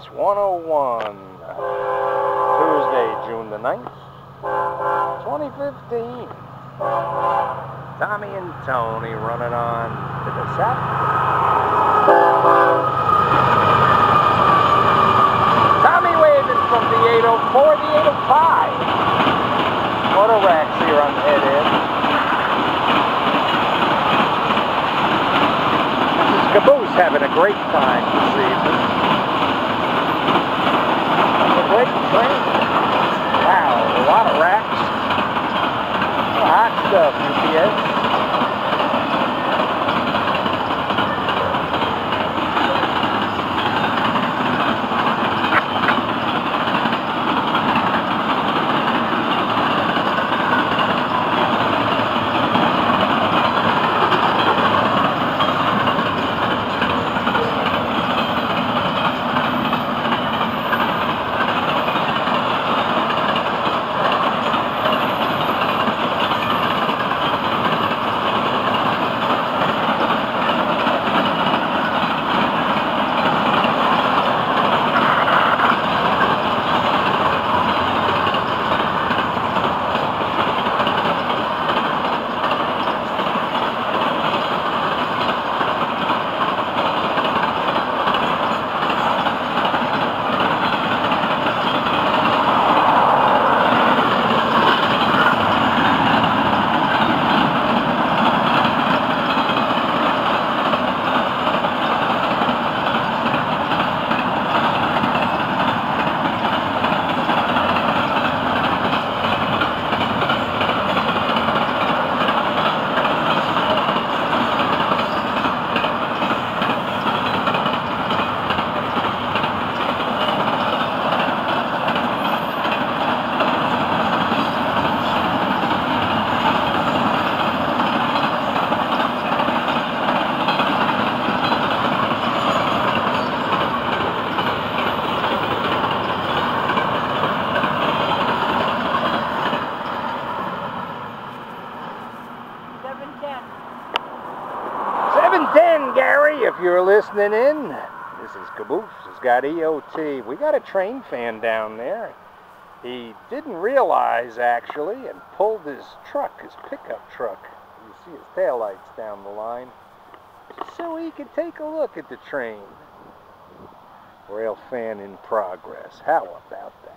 Tommy's 101, Tuesday, June the 9th, 2015. Tommy and Tony running on to the south. Tommy waving from the 804, the 805. Motor racks here on the head end. Caboose having a great time this season. That's a great train. Wow, a lot of racks. Hot stuff, UPS. If you're listening in, this is Caboose. It's got EOT. We got a train fan down there. He didn't realize, actually, and pulled his truck, his pickup truck. You see his taillights down the line. Just so he could take a look at the train. Rail fan in progress. How about that?